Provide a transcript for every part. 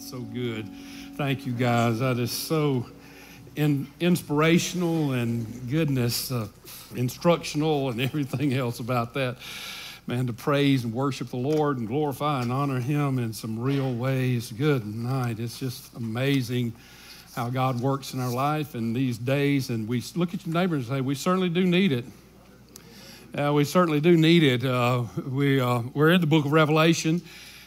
God so good. Thank you guys. That is so inspirational and goodness, instructional and everything else about that. Man, to praise and worship the Lord and glorify and honor Him in some real ways. Good night. It's just amazing how God works in our life in these days. And we look at your neighbors and say, we certainly do need it. We certainly do need it. We're in the book of Revelation,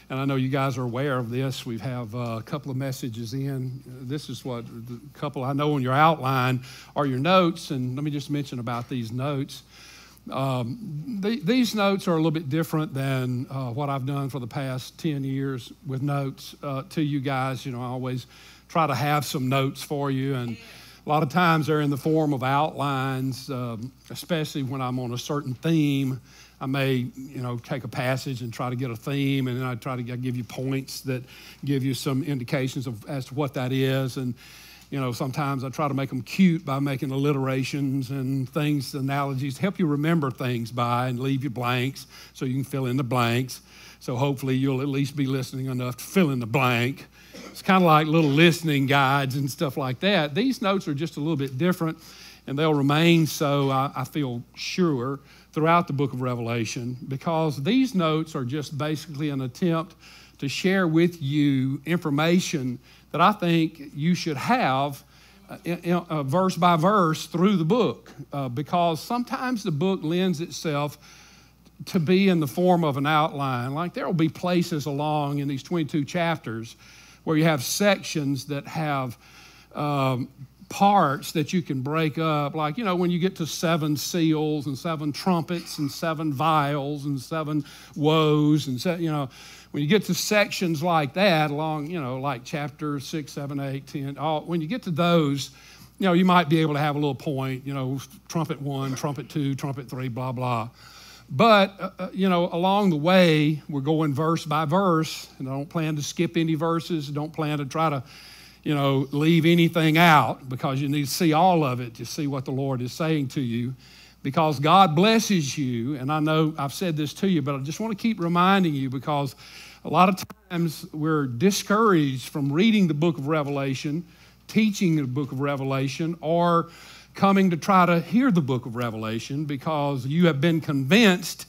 and I know you guys are aware of this. We have a couple of messages in. This is what the couple I know on your outline are your notes. And let me just mention about these notes. These notes are a little bit different than what I've done for the past 10 years with notes to you guys. You know, I always try to have some notes for you, and a lot of times they're in the form of outlines, especially when I'm on a certain theme. I may, you know, take a passage and try to get a theme, and then I try to give you points that give you some indications of as to what that is. And, you know, sometimes I try to make them cute by making alliterations and things, analogies, help you remember things by and leave you blanks so you can fill in the blanks. So hopefully you'll at least be listening enough to fill in the blank. It's kind of like little listening guides and stuff like that. These notes are just a little bit different, and they'll remain so, I feel sure, throughout the book of Revelation, because these notes are just basically an attempt to share with you information that I think you should have verse by verse through the book, because sometimes the book lends itself to be in the form of an outline. Like there will be places along in these 22 chapters where you have sections that have parts that you can break up. Like, you know, when you get to 7 seals and 7 trumpets and 7 vials and 7 woes and, you know, when you get to sections like that along, you know, like chapter 6, 7, 8, 10, when you get to those, you know, you might be able to have a little point, you know, trumpet 1, trumpet 2, trumpet 3, blah, blah. But, you know, along the way, we're going verse by verse, and I don't plan to skip any verses. I don't plan to try to, you know, leave anything out, because you need to see all of it to see what the Lord is saying to you, because God blesses you. And I know I've said this to you, but I just want to keep reminding you, because a lot of times we're discouraged from reading the book of Revelation, teaching the book of Revelation, or coming to try to hear the book of Revelation, because you have been convinced,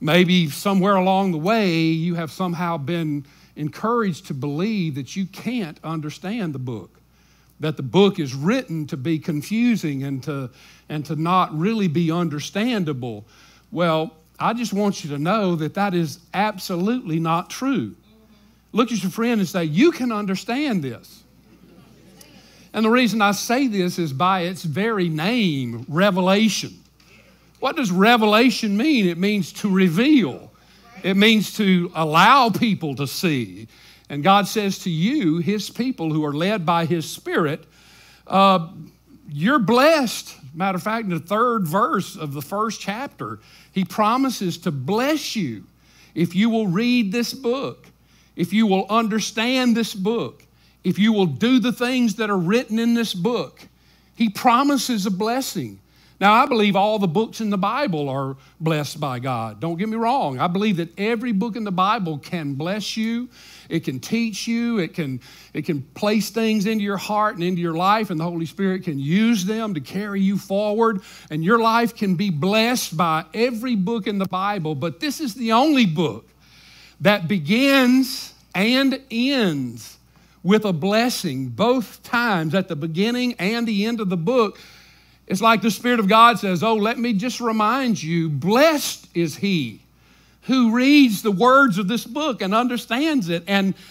maybe somewhere along the way, you have somehow been encouraged to believe that you can't understand the book, that the book is written to be confusing and to not really be understandable. Well, I just want you to know that that is absolutely not true. Look at your friend and say, you can understand this. And the reason I say this is by its very name, revelation. What does revelation mean? It means to reveal. It means to allow people to see. And God says to you, His people who are led by His Spirit, you're blessed. Matter of fact, in the 3rd verse of the 1st chapter, He promises to bless you if you will read this book, if you will understand this book, if you will do the things that are written in this book. He promises a blessing. Now, I believe all the books in the Bible are blessed by God. Don't get me wrong. I believe that every book in the Bible can bless you. It can teach you. It can place things into your heart and into your life, and the Holy Spirit can use them to carry you forward, and your life can be blessed by every book in the Bible. But this is the only book that begins and ends with a blessing both times, at the beginning and the end of the book. It's like the Spirit of God says, oh, let me just remind you, blessed is he who reads the words of this book and understands it and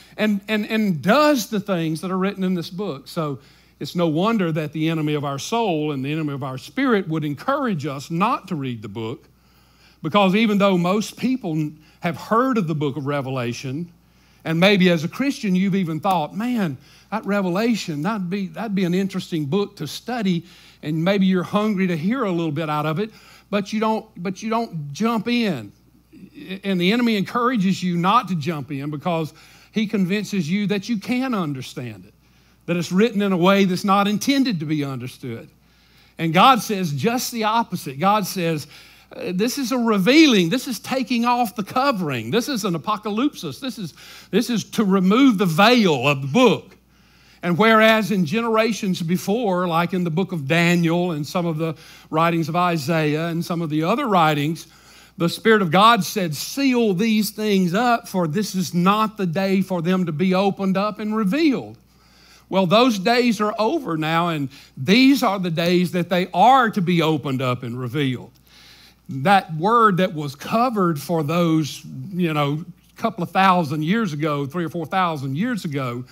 does the things that are written in this book. So it's no wonder that the enemy of our soul and the enemy of our spirit would encourage us not to read the book, because even though most people have heard of the book of Revelation, and maybe as a Christian, you've even thought, man, that Revelation, that'd be an interesting book to study. And maybe you're hungry to hear a little bit out of it, but you don't jump in. And the enemy encourages you not to jump in, because he convinces you that you can understand it, that it's written in a way that's not intended to be understood. And God says just the opposite. God says, This is a revealing. This is taking off the covering. This is an apocalypsis. This is to remove the veil of the book. And whereas in generations before, like in the book of Daniel and some of the writings of Isaiah and some of the other writings, the Spirit of God said, seal these things up, for this is not the day for them to be opened up and revealed. Well, those days are over now, and these are the days that they are to be opened up and revealed. That word that was covered for those, a couple of thousand years ago, 3,000 or 4,000 years ago,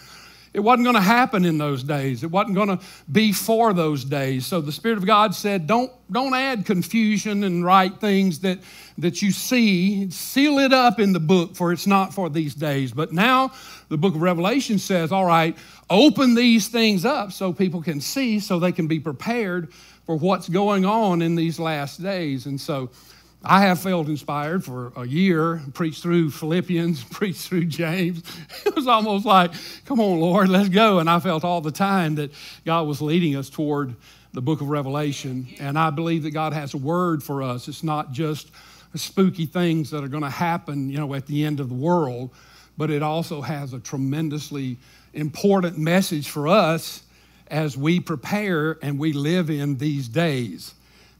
it wasn't going to happen in those days. It wasn't going to be for those days. So the Spirit of God said, don't add confusion and write things that you see. Seal it up in the book, for it's not for these days. But now the book of Revelation says, all right, open these things up so people can see, so they can be prepared for what's going on in these last days. And so I have felt inspired for a year, preached through Philippians, preached through James. It was almost like, come on, Lord, let's go. And I felt all the time that God was leading us toward the book of Revelation. And I believe that God has a word for us. It's not just spooky things that are going to happen, at the end of the world, but it also has a tremendously important message for us as we prepare and we live in these days.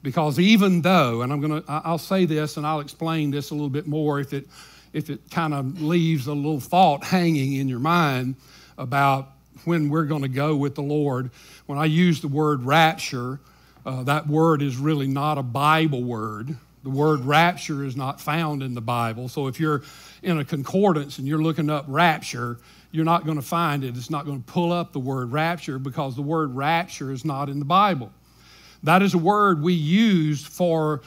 Because even though, and I'll say this and I'll explain this a little bit more if it kind of leaves a little thought hanging in your mind about when we're going to go with the Lord. When I use the word rapture, that word is really not a Bible word. The word rapture is not found in the Bible. So if you're in a concordance and you're looking up rapture, you're not going to find it. It's not going to pull up the word rapture, because the word rapture is not in the Bible. That is a word we use for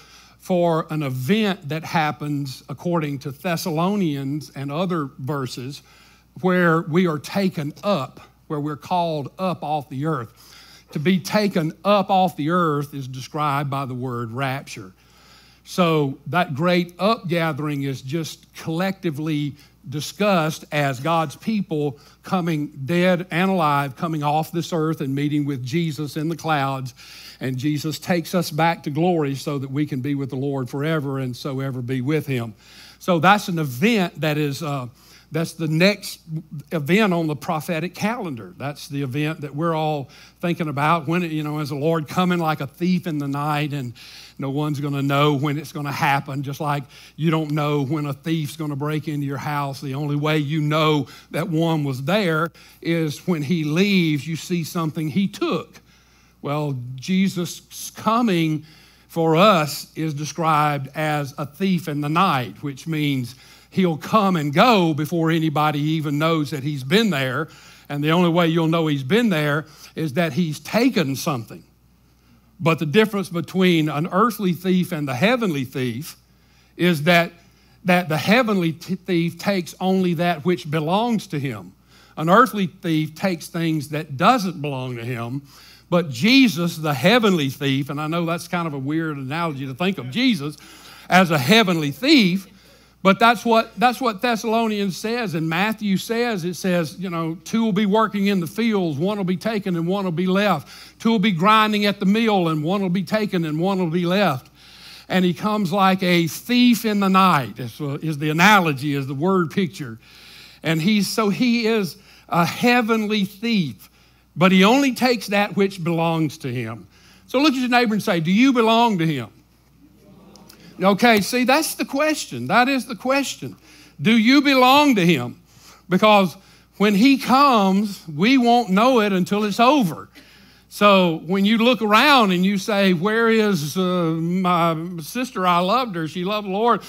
an event that happens according to Thessalonians and other verses, where we are taken up, where we're called up off the earth. To be taken up off the earth is described by the word rapture. So that great upgathering is just collectively discussed as God's people coming dead and alive, coming off this earth and meeting with Jesus in the clouds. And Jesus takes us back to glory so that we can be with the Lord forever and so ever be with him. So that's an event that is, that's the next event on the prophetic calendar. That's the event that we're all thinking about when, is the Lord coming like a thief in the night, and no one's going to know when it's going to happen, just like you don't know when a thief's going to break into your house. The only way you know that one was there is when he leaves, you see something he took. Well, Jesus' coming for us is described as a thief in the night, which means he'll come and go before anybody even knows that he's been there. And the only way you'll know he's been there is that he's taken something. But the difference between an earthly thief and the heavenly thief is that the heavenly thief takes only that which belongs to him. An earthly thief takes things that doesn't belong to him. But Jesus, the heavenly thief, and I know that's kind of a weird analogy to think of Jesus as a heavenly thief, but that's what Thessalonians says, and Matthew says. It says, two will be working in the fields, one will be taken and one will be left. Two will be grinding at the mill, and one will be taken and one will be left. And he comes like a thief in the night, is the analogy, is the word picture. And he is a heavenly thief, but he only takes that which belongs to him. So look at your neighbor and say, do you belong to him? Okay, see, that's the question. That is the question. Do you belong to him? Because when he comes, we won't know it until it's over. So when you look around and you say, where is my sister? I loved her. She loved the Lord.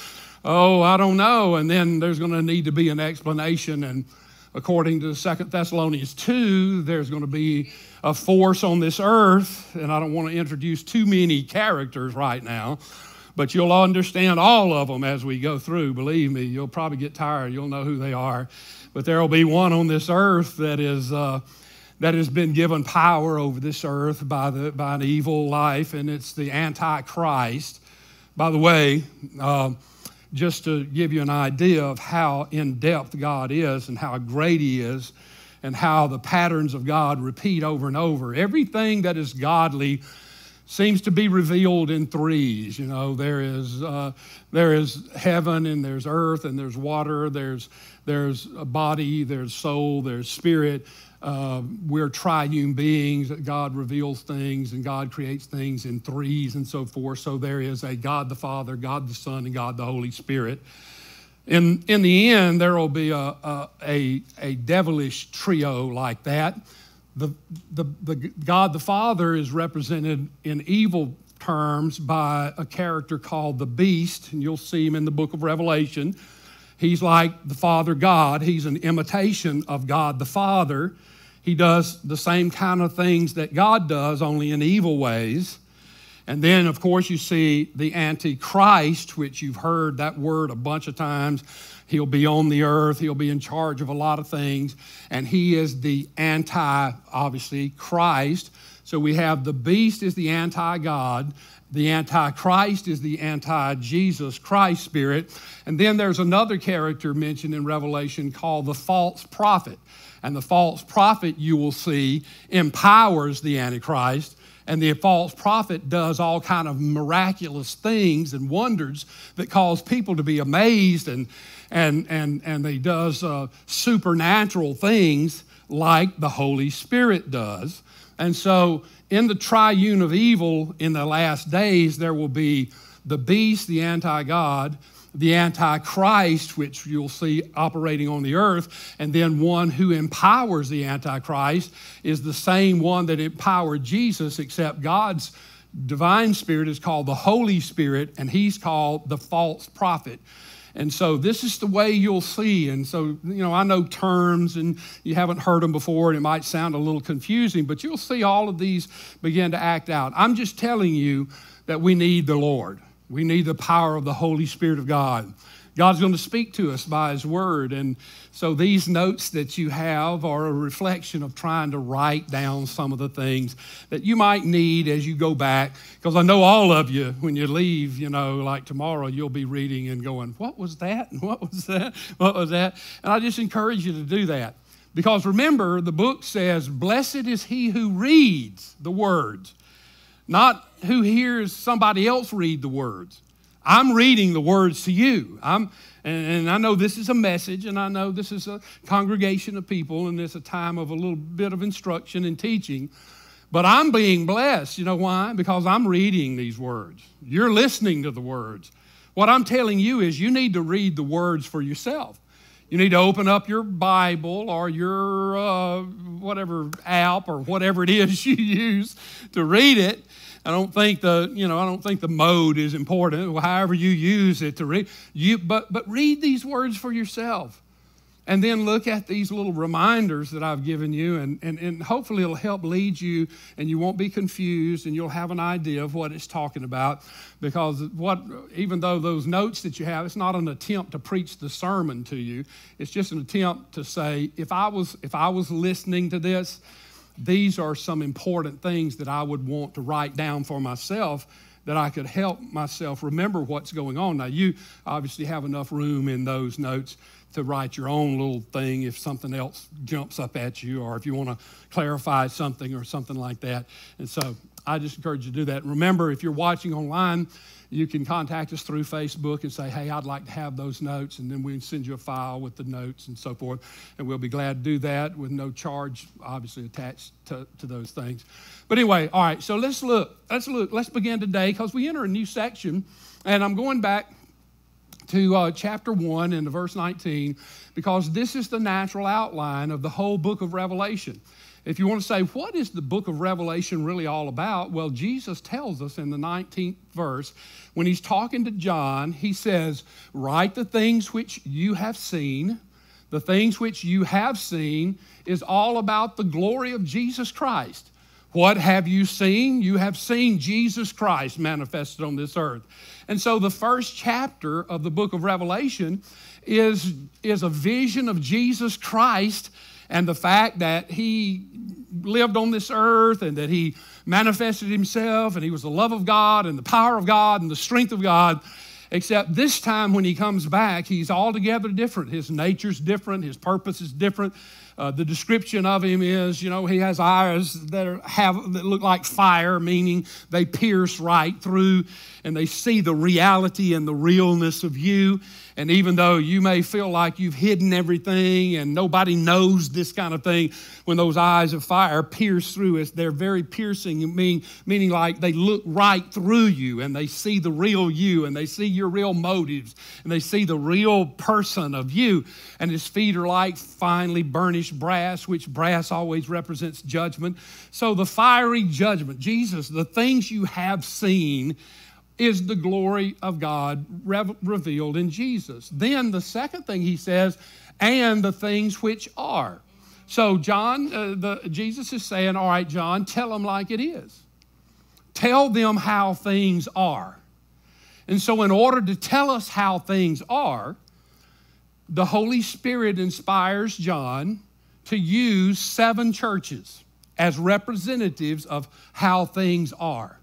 Oh, I don't know. And then there's going to need to be an explanation. And according to 2 Thessalonians 2, there's going to be a force on this earth. And I don't want to introduce too many characters right now, but you'll understand all of them as we go through. Believe me, you'll probably get tired. You'll know who they are. But there will be one on this earth that has been given power over this earth by an evil life, and it's the Antichrist. By the way, just to give you an idea of how in-depth God is and how great he is and how the patterns of God repeat over and over, everything that is godly seems to be revealed in threes. You know, there is heaven, and there's earth, and there's water, there's a body, there's soul, there's spirit. We're triune beings. God reveals things, and God creates things in threes and so forth. So there is a God the Father, God the Son, and God the Holy Spirit. In the end, there will be a devilish trio like that. The God the Father is represented in evil terms by a character called the Beast, and you'll see him in the book of Revelation. He's like the Father God. He's an imitation of God the Father. He does the same kind of things that God does, only in evil ways. And then, of course, you see the Antichrist, which you've heard that word a bunch of times. He'll be on the earth. He'll be in charge of a lot of things. And he is the anti, obviously, Christ. So we have the beast is the anti-God. The Antichrist is the anti-Jesus Christ spirit. And then there's another character mentioned in Revelation called the false prophet. And the false prophet, you will see, empowers the Antichrist. And the false prophet does all kind of miraculous things and wonders that cause people to be amazed, and he does supernatural things like the Holy Spirit does. And so in the triune of evil in the last days, there will be the beast, the anti-God, the Antichrist, which you'll see operating on the earth, and then one who empowers the Antichrist is the same one that empowered Jesus, except God's divine spirit is called the Holy Spirit, and he's called the false prophet. And so this is the way you'll see. And so, you know, I know terms and you haven't heard them before, and it might sound a little confusing, but you'll see all of these begin to act out. I'm just telling you that we need the Lord. We need the power of the Holy Spirit of God. God's going to speak to us by his word. And so these notes that you have are a reflection of trying to write down some of the things that you might need as you go back. Because I know all of you, when you leave, you know, like tomorrow, you'll be reading and going, what was that? And what was that? What was that? And I just encourage you to do that. Because remember, the book says, blessed is he who reads the words. Not who hears somebody else read the words. I'm reading the words to you. And I know this is a message, and I know this is a congregation of people, and it's a time of a little bit of instruction and teaching. But I'm being blessed. You know why? Because I'm reading these words. You're listening to the words. What I'm telling you is you need to read the words for yourself. You need to open up your Bible or your whatever app or whatever it is you use to read it. I don't think the mode is important. However you use it to read, but read these words for yourself, and then look at these little reminders that I've given you, and hopefully it'll help lead you, and you won't be confused, and you'll have an idea of what it's talking about. Because even though those notes that you have, it's not an attempt to preach the sermon to you. It's just an attempt to say, if I was listening to this, these are some important things that I would want to write down for myself, that I could help myself remember what's going on. Now, you obviously have enough room in those notes to write your own little thing if something else jumps up at you, or if you want to clarify something or something like that. And so I just encourage you to do that. Remember, if you're watching online, you can contact us through Facebook and say, hey, I'd like to have those notes, and then we can send you a file with the notes and so forth, and we'll be glad to do that with no charge, obviously, attached to those things. But anyway, all right, so let's look. Let's begin today, because we enter a new section, and I'm going back to chapter 1 and to verse 19, because this is the natural outline of the whole book of Revelation. If you want to say, what is the book of Revelation really all about? Well, Jesus tells us in the 19th verse, when he's talking to John, he says, write the things which you have seen. The things which you have seen is all about the glory of Jesus Christ. What have you seen? You have seen Jesus Christ manifested on this earth. And so the first chapter of the book of Revelation is a vision of Jesus Christ and the fact that he lived on this earth and that he manifested himself and he was the love of God and the power of God and the strength of God. Except this time when he comes back, he's altogether different. His nature's different. His purpose is different. The description of him is, you know, he has eyes that look like fire, meaning they pierce right through and they see the reality and the realness of you. And even though you may feel like you've hidden everything and nobody knows this kind of thing, when those eyes of fire pierce through us, they're very piercing, meaning like they look right through you and they see the real you and they see your real motives and they see the real person of you. And his feet are like finely burnished brass, which brass always represents judgment. So the fiery judgment, Jesus, the things you have seen, is the glory of God revealed in Jesus. Then the second thing he says, and the things which are. So John, Jesus is saying, all right, John, tell them like it is. Tell them how things are. And so in order to tell us how things are, the Holy Spirit inspires John to use 7 churches as representatives of how things are.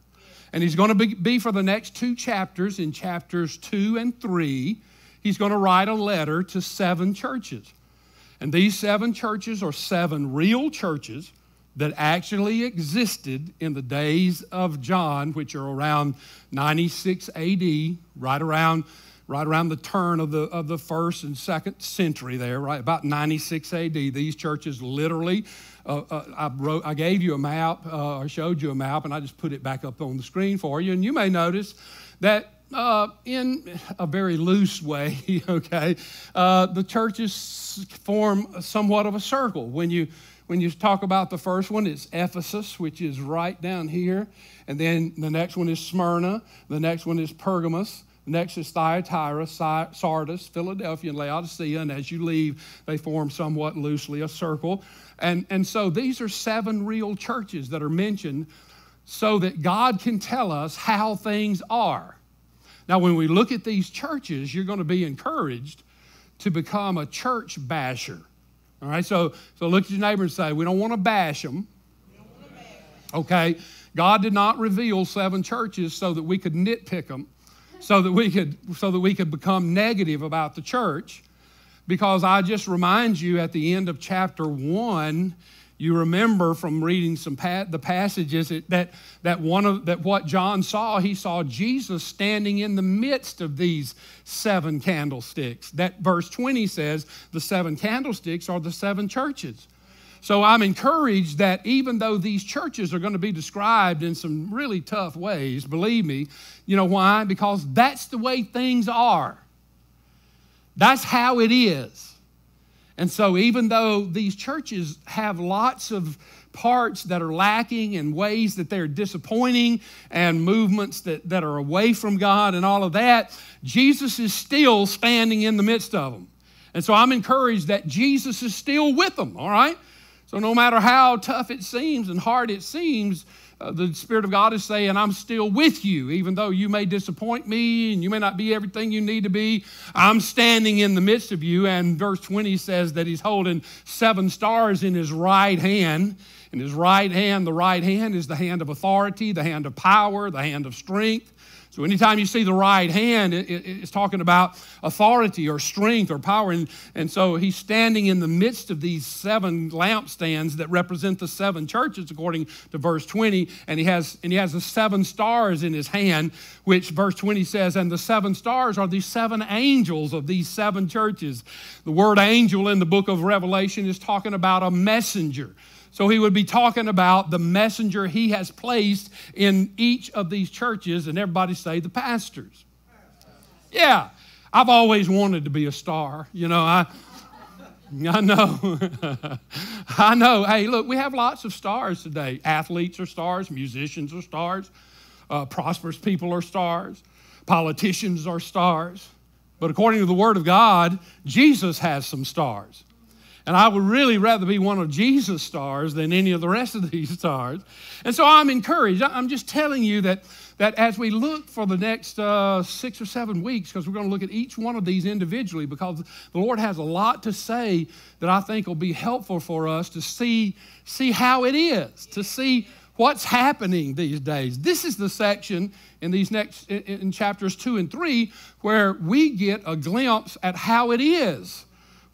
And he's going to be for the next 2 chapters, in chapters 2 and 3, he's going to write a letter to 7 churches. And these 7 churches are 7 real churches that actually existed in the days of John, which are around 96 AD, right around the turn of the first and second century there, right about 96 AD. These churches literally, I gave you a map, or showed you a map, and I just put it back up on the screen for you. And you may notice that in a very loose way, okay, the churches form somewhat of a circle. When you talk about the first one, it's Ephesus, which is right down here. And then the next one is Smyrna. The next one is Pergamos. Next is Thyatira, Sardis, Philadelphia, and Laodicea. And as you leave, they form somewhat loosely a circle. And so these are 7 real churches that are mentioned so that God can tell us how things are. Now, when we look at these churches, you're going to be encouraged to become a church basher. All right, so look at your neighbor and say, we don't want to bash them. We don't want to bash them. Okay, God did not reveal 7 churches so that we could nitpick them. So that we could become negative about the church, because I just remind you at the end of chapter 1, you remember from reading the passages that what John saw, he saw Jesus standing in the midst of these 7 candlesticks. That verse 20 says the 7 candlesticks are the 7 churches. So I'm encouraged that even though these churches are going to be described in some really tough ways, believe me, you know why? Because that's the way things are. That's how it is. And so even though these churches have lots of parts that are lacking and ways that they're disappointing and movements that are away from God and all of that, Jesus is still standing in the midst of them. And so I'm encouraged that Jesus is still with them, all right? So no matter how tough it seems and hard it seems, the Spirit of God is saying, I'm still with you. Even though you may disappoint me and you may not be everything you need to be, I'm standing in the midst of you. And verse 20 says that he's holding 7 stars in his right hand. And his right hand, the right hand is the hand of authority, the hand of power, the hand of strength. So anytime you see the right hand, it's talking about authority or strength or power. And so he's standing in the midst of these 7 lampstands that represent the 7 churches, according to verse 20. And he has the 7 stars in his hand, which verse 20 says, and the 7 stars are the 7 angels of these 7 churches. The word angel in the book of Revelation is talking about a messenger. So he would be talking about the messenger he has placed in each of these churches, and everybody say the pastors. Yeah, I've always wanted to be a star. You know, I know. I know. Hey, look, we have lots of stars today. Athletes are stars. Musicians are stars. Prosperous people are stars. Politicians are stars. But according to the Word of God, Jesus has some stars. And I would really rather be one of Jesus' stars than any of the rest of these stars. And so I'm encouraged. I'm just telling you that as we look for the next 6 or 7 weeks, because we're going to look at each one of these individually, because the Lord has a lot to say that I think will be helpful for us to see how it is, to see what's happening these days. This is the section in chapters 2 and 3 where we get a glimpse at how it is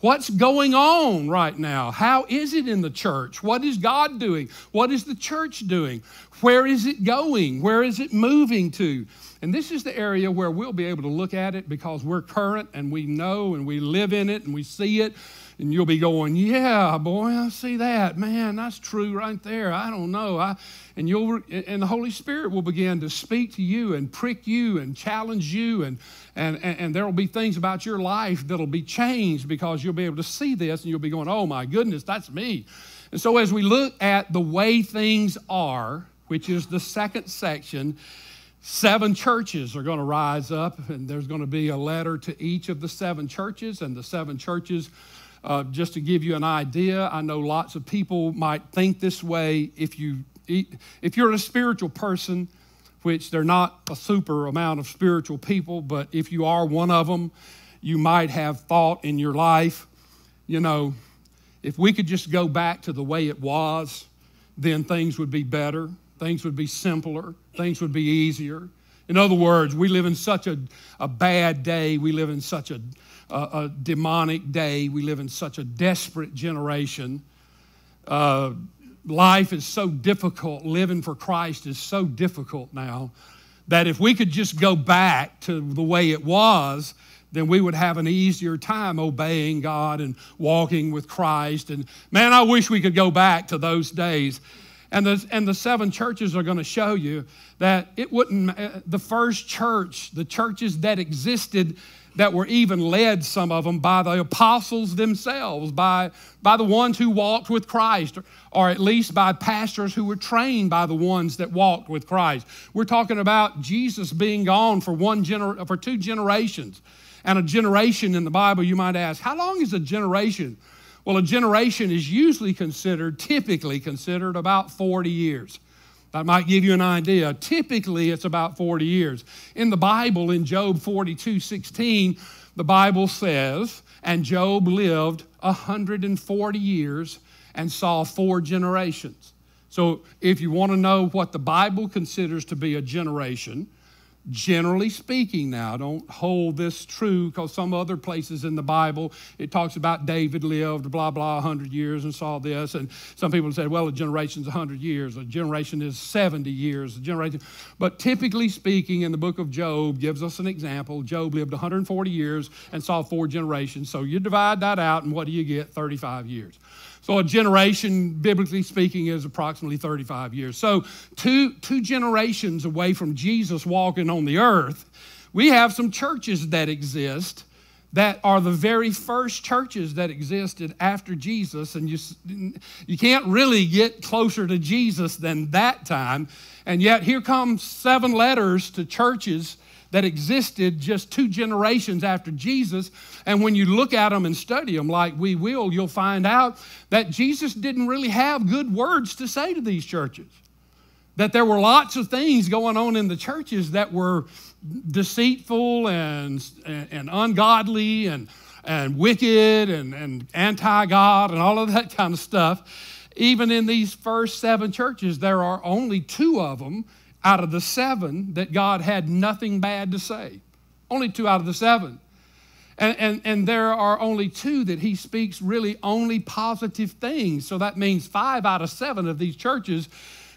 What's going on right now? How is it in the church? What is God doing? What is the church doing? Where is it going? Where is it moving to? And this is the area where we'll be able to look at it because we're current and we know and we live in it and we see it. And you'll be going, yeah, boy, I see that. Man, that's true right there. I don't know. And the Holy Spirit will begin to speak to you and prick you and challenge you. And there will be things about your life that will be changed because you'll be able to see this and you'll be going, oh, my goodness, that's me. And so as we look at the way things are, which is the second section, 7 churches are going to rise up, and there's going to be a letter to each of the 7 churches, and the 7 churches, just to give you an idea, I know lots of people might think this way. If you're a spiritual person, which they're not a super amount of spiritual people, but if you are one of them, you might have thought in your life, you know, if we could just go back to the way it was, then things would be better. Things would be simpler. Things would be easier. In other words, we live in such a bad day. We live in such a demonic day. We live in such a desperate generation. Life is so difficult. Living for Christ is so difficult now that if we could just go back to the way it was, then we would have an easier time obeying God and walking with Christ. And man, I wish we could go back to those days. And the 7 churches are going to show you that it wouldn't, the first church, the churches that existed that were even led, some of them, by the apostles themselves, by the ones who walked with Christ, or at least by pastors who were trained by the ones that walked with Christ. We're talking about Jesus being gone for 2 generations. And a generation in the Bible, you might ask, how long is a generation? Well, a generation is usually considered, typically considered, about 40 years. That might give you an idea. Typically, it's about 40 years. In the Bible, in Job 42:16, the Bible says, and Job lived 140 years and saw 4 generations. So if you want to know what the Bible considers to be a generation, generally speaking now, don't hold this true because some other places in the Bible, it talks about David lived, blah, blah, 100 years and saw this. And some people say, well, a generation's 100 years. A generation is 70 years. A generation. But typically speaking, in the book of Job, gives us an example. Job lived 140 years and saw 4 generations. So you divide that out, and what do you get? 35 years. So a generation, biblically speaking, is approximately 35 years. So two generations away from Jesus walking on the earth, we have some churches that exist that are the very first churches that existed after Jesus. And you can't really get closer to Jesus than that time. And yet here comes 7 letters to churches that existed just 2 generations after Jesus. And when you look at them and study them like we will, you'll find out that Jesus didn't really have good words to say to these churches. That there were lots of things going on in the churches that were deceitful and ungodly and wicked and anti-God and all of that kind of stuff. Even in these first 7 churches, there are only 2 of them out of the 7 that God had nothing bad to say. Only 2 out of the 7. And there are only 2 that he speaks really only positive things. So that means 5 out of 7 of these churches,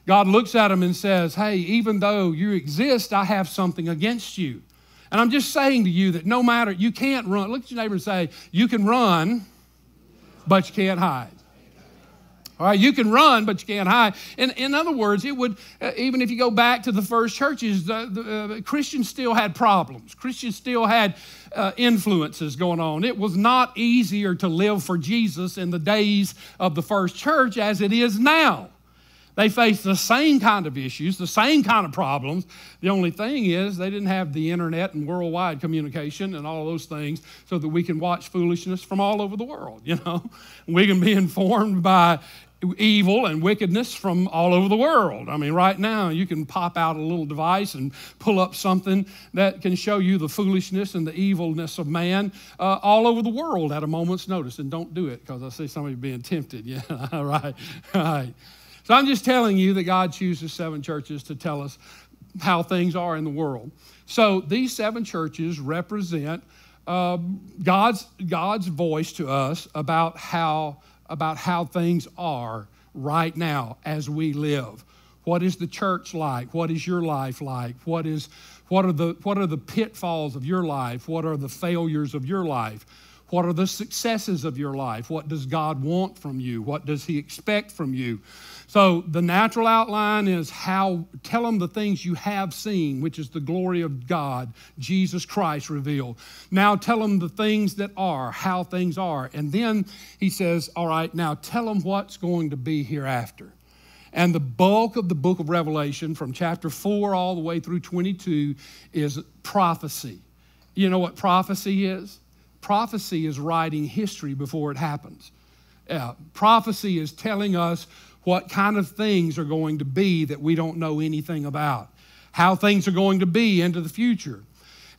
God looks at them and says, hey, even though you exist, I have something against you. And I'm just saying to you that no matter, you can't run. Look at your neighbor and say, you can run, but you can't hide. All right, you can run, but you can't hide. In other words, it would, even if you go back to the first churches, the Christians still had problems. Christians still had influences going on. It was not easier to live for Jesus in the days of the first church as it is now. They faced the same kind of issues, the same kind of problems. The only thing is they didn't have the internet and worldwide communication and all those things so that we can watch foolishness from all over the world, you know. We can be informed by evil and wickedness from all over the world. I mean, right now you can pop out a little device and pull up something that can show you the foolishness and the evilness of man all over the world at a moment's notice. And don't do it because I see somebody being tempted. Yeah, all right, all right. So I'm just telling you that God chooses 7 churches to tell us how things are in the world. So these 7 churches represent God's voice to us about how things are right now as we live. What is the church like? What is your life like? What are the pitfalls of your life? What are the failures of your life? What are the successes of your life? What does God want from you? What does he expect from you? So the natural outline is tell them the things you have seen, which is the glory of God, Jesus Christ revealed. Now tell them the things that are, how things are. And then he says, all right, now tell them what's going to be hereafter. And the bulk of the book of Revelation from chapter 4 all the way through 22 is prophecy. You know what prophecy is? Prophecy is writing history before it happens. Prophecy is telling us what kind of things are going to be that we don't know anything about, how things are going to be into the future.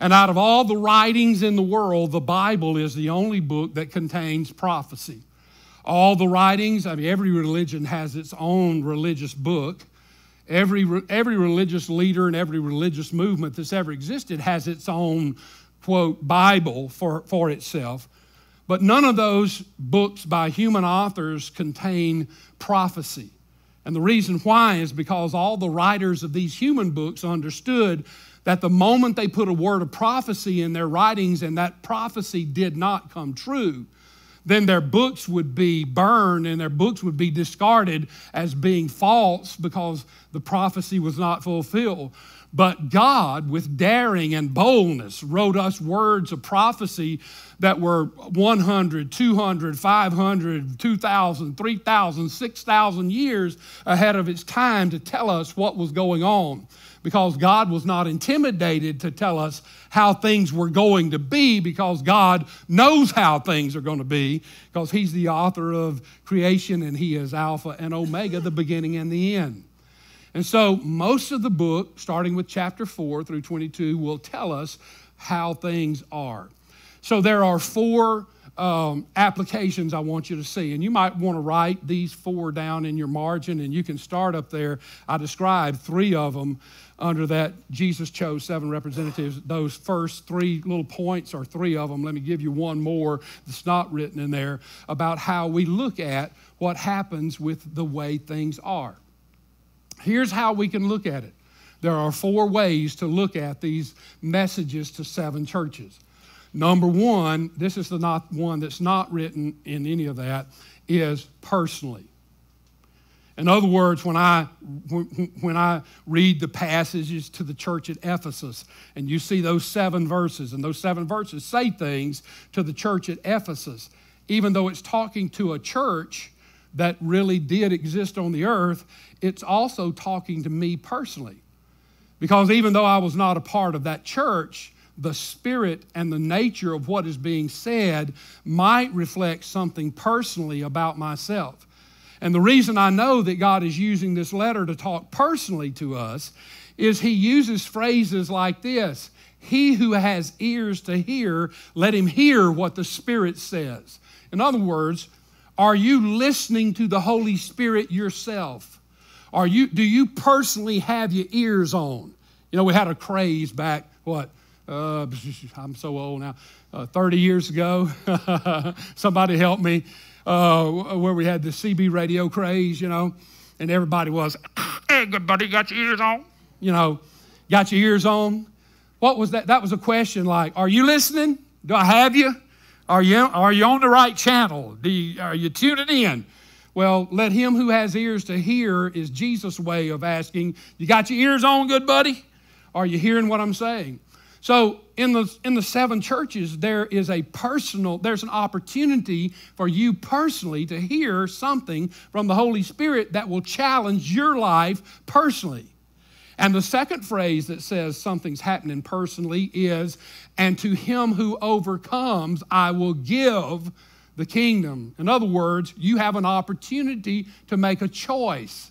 And out of all the writings in the world, the Bible is the only book that contains prophecy. All the writings, I mean, every religion has its own religious book. Every religious leader and every religious movement that's ever existed has its own quote, Bible for itself, but none of those books by human authors contain prophecy. And the reason why is because all the writers of these human books understood that the moment they put a word of prophecy in their writings and that prophecy did not come true, then their books would be burned and their books would be discarded as being false because the prophecy was not fulfilled. But God, with daring and boldness, wrote us words of prophecy that were 100, 200, 500, 2,000, 3,000, 6,000 years ahead of its time to tell us what was going on. Because God was not intimidated to tell us how things were going to be, because God knows how things are going to be, because he's the author of creation and he is Alpha and Omega, the beginning and the end. And so most of the book, starting with chapter 4 through 22, will tell us how things are. So there are four applications I want you to see. And you might want to write these four down in your margin, and you can start up there. I described three of them under that Jesus chose seven representatives. Those first three little points are three of them. Let me give you one more that's not written in there about how we look at what happens with the way things are. Here's how we can look at it. There are four ways to look at these messages to seven churches. Number one, this is the not one that's not written in any of that, is personally. In other words, when I read the passages to the church at Ephesus, and you see those seven verses, and those seven verses say things to the church at Ephesus, even though it's talking to a church that really did exist on the earth, it's also talking to me personally. Because even though I was not a part of that church, the spirit and the nature of what is being said might reflect something personally about myself. And the reason I know that God is using this letter to talk personally to us is he uses phrases like this. He who has ears to hear, let him hear what the Spirit says. In other words, are you listening to the Holy Spirit yourself? Do you personally have your ears on? You know, we had a craze back, what? I'm so old now, 30 years ago, somebody helped me, where we had the CB radio craze, you know, and everybody was, hey, good buddy, got your ears on? You know, got your ears on? What was that? That was a question like, are you listening? Do I have you? Are you on the right channel? Are you tuning in? Well, let him who has ears to hear is Jesus' way of asking, you got your ears on, good buddy? Are you hearing what I'm saying? So in the seven churches, there's an opportunity for you personally to hear something from the Holy Spirit that will challenge your life personally. And the second phrase that says something's happening personally is, and to him who overcomes, I will give the kingdom. In other words, you have an opportunity to make a choice.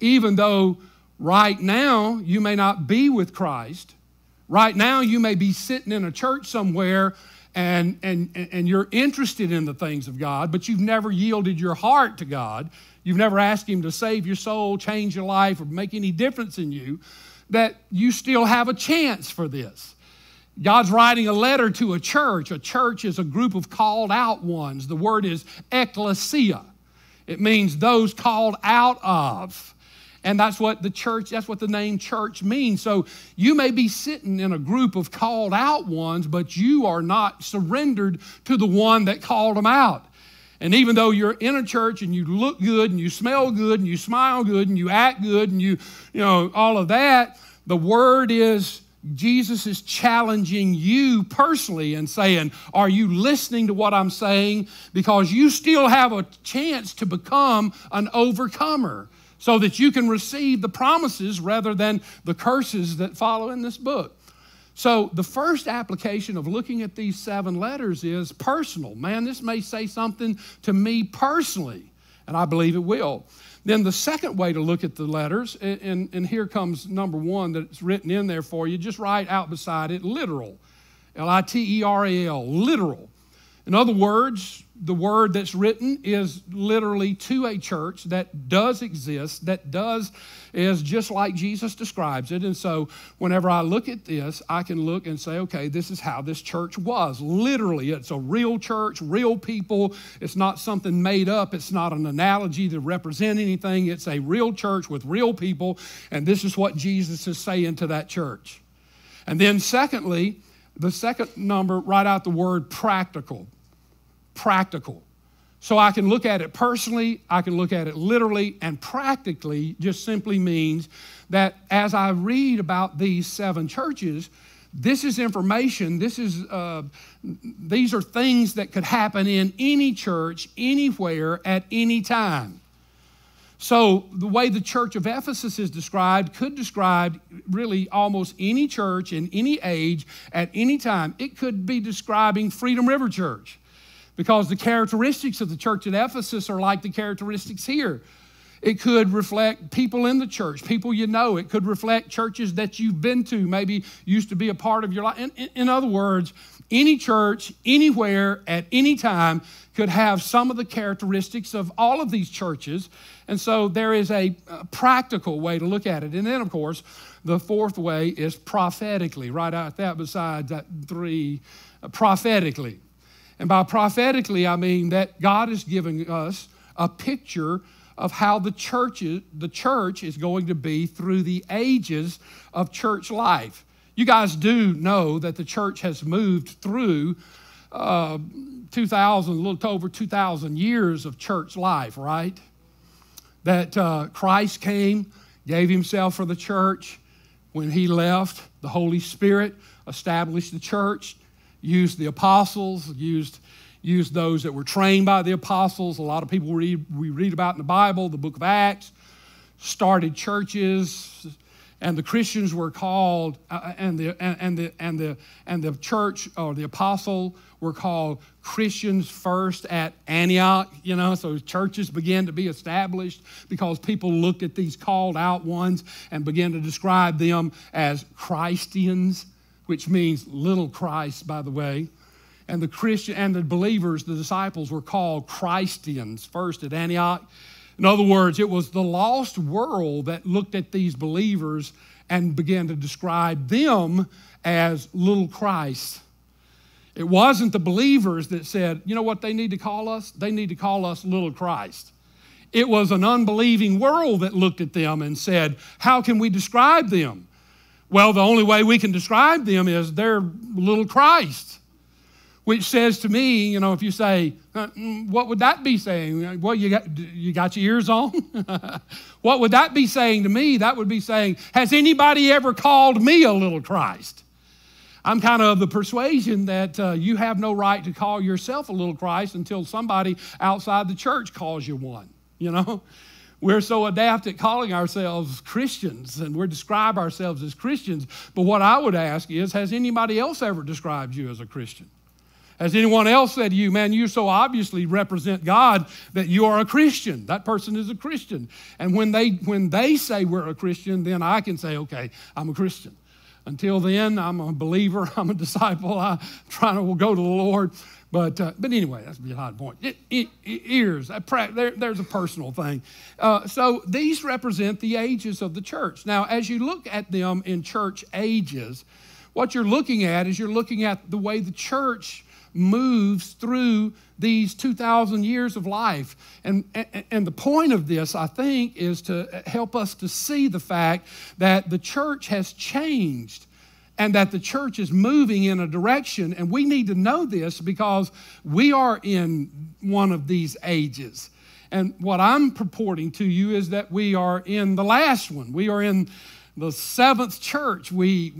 Even though right now you may not be with Christ, right now, you may be sitting in a church somewhere and you're interested in the things of God, but you've never yielded your heart to God. You've never asked him to save your soul, change your life, or make any difference in you, that you still have a chance for this. God's writing a letter to a church. A church is a group of called out ones. The word is ecclesia. It means those called out of. And that's what the church, that's what the name church means. So you may be sitting in a group of called out ones, but you are not surrendered to the one that called them out. And even though you're in a church and you look good and you smell good and you smile good and you act good and you know, all of that, the word is Jesus is challenging you personally and saying, are you listening to what I'm saying? Because you still have a chance to become an overcomer, so that you can receive the promises rather than the curses that follow in this book. So the first application of looking at these 7 letters is personal. Man, this may say something to me personally, and I believe it will. Then the second way to look at the letters, and here comes number 1 that's written in there for you, just write out beside it, literal, L-I-T-E-R-A-L, literal. In other words, the word that's written is literally to a church that does exist, that does, is just like Jesus describes it. And so whenever I look at this, I can look and say, okay, this is how this church was. Literally, it's a real church, real people. It's not something made up. It's not an analogy to represent anything. It's a real church with real people. And this is what Jesus is saying to that church. And then secondly, the second number, write out the word practical. Practical. So I can look at it personally, I can look at it literally, and practically just simply means that as I read about these 7 churches, this is information, this is, these are things that could happen in any church, anywhere, at any time. So the way the church of Ephesus is described could describe really almost any church in any age, at any time. It could be describing Freedom River Church, because the characteristics of the church at Ephesus are like the characteristics here. It could reflect people in the church, people you know. It could reflect churches that you've been to, maybe used to be a part of your life. In other words, any church, anywhere, at any time, could have some of the characteristics of all of these churches. And so there is a practical way to look at it. And then, of course, the fourth way is prophetically. Right out that besides that 3, prophetically. And by prophetically, I mean that God is giving us a picture of how the church is going to be through the ages of church life. You guys do know that the church has moved through 2,000, a little over 2,000 years of church life, right? That Christ came, gave himself for the church. When he left, the Holy Spirit established the church, used the apostles, used those that were trained by the apostles. A lot of people we read about in the Bible, the book of Acts, started churches, and the Christians were called, and the church or the apostle were called Christians first at Antioch. You know, so churches began to be established because people looked at these called out ones and began to describe them as Christians, which means little Christ, by the way. And the Christian and the believers, the disciples, were called Christians first at Antioch. In other words, it was the lost world that looked at these believers and began to describe them as little Christ. It wasn't the believers that said, you know what they need to call us? They need to call us little Christ. It was an unbelieving world that looked at them and said, how can we describe them? Well, the only way we can describe them is they're little Christ, which says to me, you know, if you say, what would that be saying? Well, you got your ears on? What would that be saying to me? That would be saying, has anybody ever called me a little Christ? I'm kind of the persuasion that you have no right to call yourself a little Christ until somebody outside the church calls you one, you know? We're so adept at calling ourselves Christians, and we describe ourselves as Christians. But what I would ask is, has anybody else ever described you as a Christian? Has anyone else said to you, man, you so obviously represent God that you are a Christian? That person is a Christian. And when they say we're a Christian, then I can say, okay, I'm a Christian. Until then, I'm a believer, I'm a disciple, I'm trying to go to the Lord. But anyway, that's beside the point. Ears, there's a personal thing. So these represent the ages of the church. Now, as you look at them in church ages, What you're looking at is you're looking at the way the church moves through these 2,000 years of life. And the point of this, I think, is to help us to see the fact that the church has changed and that the church is moving in a direction. And we need to know this because we are in one of these ages. And what I'm purporting to you is that we are in the last one. We are in the seventh church. We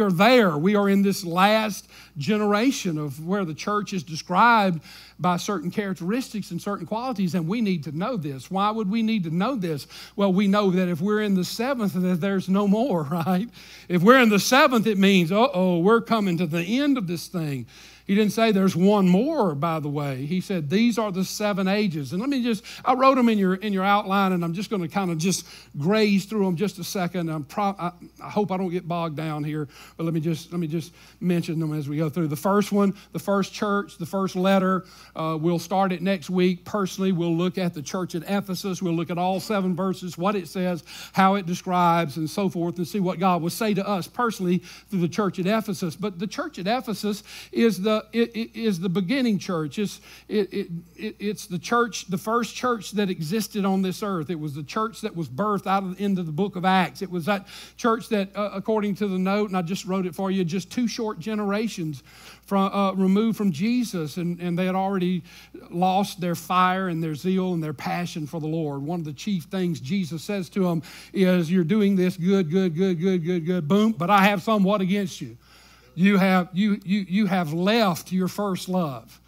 are there. We are in this last generation of where the church is described by certain characteristics and certain qualities, and we need to know this. Why would we need to know this? Well, we know that if we're in the seventh, that there's no more, right? If we're in the seventh, it means, uh-oh, we're coming to the end of this thing. He didn't say there's one more, by the way. He said, these are the seven ages. And let me just, I wrote them in your outline, and I'm just going to kind of just graze through them just a second. I hope I don't get bogged down here, but let me just mention them as we go through. The first one, the first church, the first letter. We'll start it next week. Personally, we'll look at the church at Ephesus. We'll look at all seven verses, what it says, how it describes, and so forth, and see what God would say to us personally through the church at Ephesus. But the church at Ephesus is the beginning church. It's the church, the first church that existed on this earth. It was the church that was birthed out of the end of the book of Acts. It was that church that, according to the note, and I just wrote it for you, just two short generations from, removed from Jesus, and they had already lost their fire and their zeal and their passion for the Lord. One of the chief things Jesus says to them is, you're doing this good, boom, but I have somewhat against you. You have left your first love.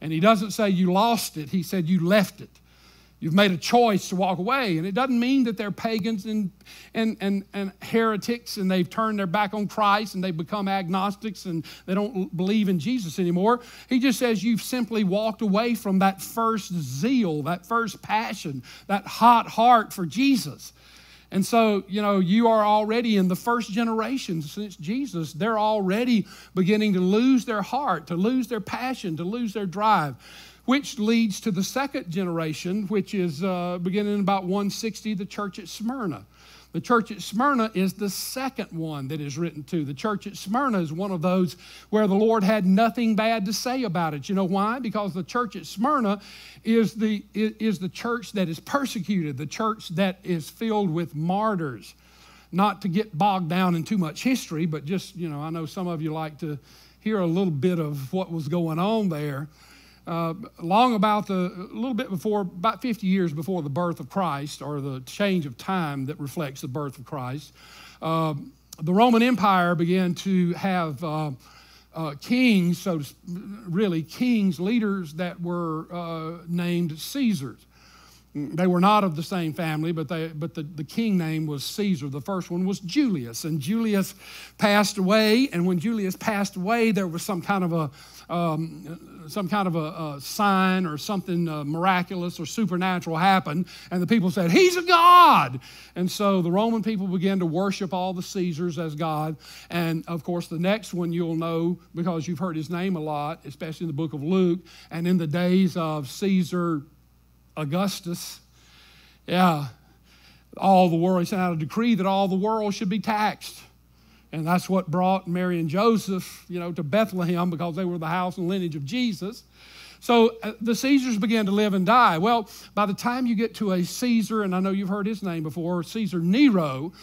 And he doesn't say you lost it. He said you left it. You've made a choice to walk away. And it doesn't mean that they're pagans and heretics and they've turned their back on Christ and they've become agnostics and they don't believe in Jesus anymore. He just says you've simply walked away from that first zeal, that first passion, that hot heart for Jesus. And so, you know, you are already in the first generation since Jesus. They're already beginning to lose their heart, to lose their passion, to lose their drive, which leads to the second generation, which is beginning in about 160, the church at Smyrna. The church at Smyrna is the second one that is written to. The church at Smyrna is one of those where the Lord had nothing bad to say about it. You know why? Because the church at Smyrna is the church that is persecuted, the church that is filled with martyrs. Not to get bogged down in too much history, but just, you know, I know some of you like to hear a little bit of what was going on there. A little bit before, about 50 years before the birth of Christ, or the change of time that reflects the birth of Christ, the Roman Empire began to have kings, leaders that were named Caesars. They were not of the same family, but the king name was Caesar. The first one was Julius, and Julius passed away. And when Julius passed away, there was some kind of a sign or something miraculous or supernatural happened, and the people said, he's a god. And so the Roman people began to worship all the Caesars as God. And of course, the next one you'll know because you've heard his name a lot, especially in the book of Luke, and in the days of Caesar Augustus, yeah, all the world, he sent out a decree that all the world should be taxed. And that's what brought Mary and Joseph, you know, to Bethlehem, because they were the house and lineage of Jesus. So the Caesars began to live and die. Well, by the time you get to a Caesar, and I know you've heard his name before, Caesar Nero,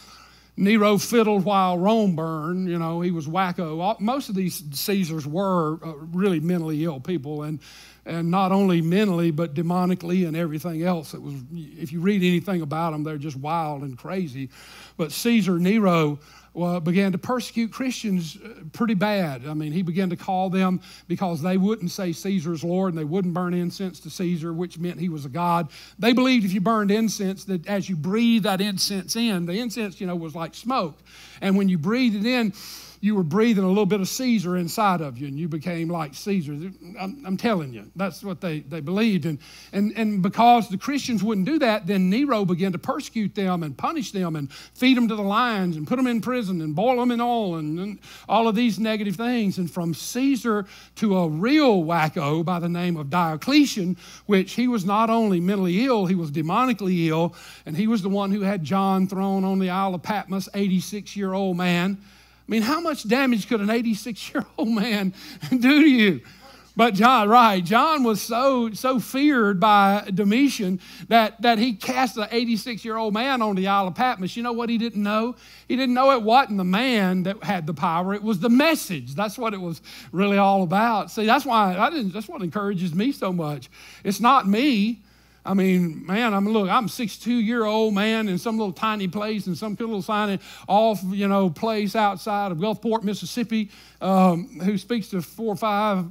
Nero fiddled while Rome burned. You know, he was wacko. Most of these Caesars were really mentally ill people, and not only mentally, but demonically and everything else. It was, if you read anything about them, they're just wild and crazy. But Caesar Nero began to persecute Christians pretty bad. I mean, he began to call them, because they wouldn't say Caesar's Lord and they wouldn't burn incense to Caesar, which meant he was a god. They believed if you burned incense, that as you breathe that incense in, the incense, you know, was like smoke. And when you breathed it in, you were breathing a little bit of Caesar inside of you, and you became like Caesar. I'm telling you, that's what they believed. And because the Christians wouldn't do that, then Nero began to persecute them and punish them and feed them to the lions and put them in prison and boil them in oil and all of these negative things. And from Caesar to a real wacko by the name of Diocletian, which he was not only mentally ill, he was demonically ill, and he was the one who had John thrown on the Isle of Patmos, 86-year-old man. I mean, how much damage could an 86-year-old man do to you? But John, right, John was so feared by Domitian that he cast an 86-year-old man on the Isle of Patmos. You know what he didn't know? He didn't know it wasn't the man that had the power. It was the message. That's what it was really all about. See, that's what encourages me so much. It's not me. I mean, man, look, I'm a 62-year-old man in some little tiny place in some little tiny off, place outside of Gulfport, Mississippi, who speaks to 4 or 5,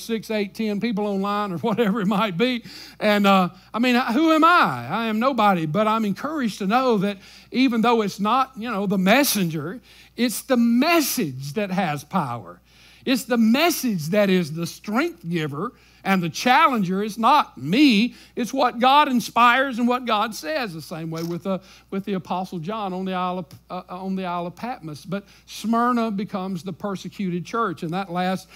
6, 8, 10 people online or whatever it might be. And I mean, who am I? I am nobody, but I'm encouraged to know that even though it's not, the messenger, it's the message that has power. It's the message that is the strength giver. And the challenger is not me, it's what God inspires and what God says. The same way with the Apostle John on the Isle of Patmos. But Smyrna becomes the persecuted church, and that lasts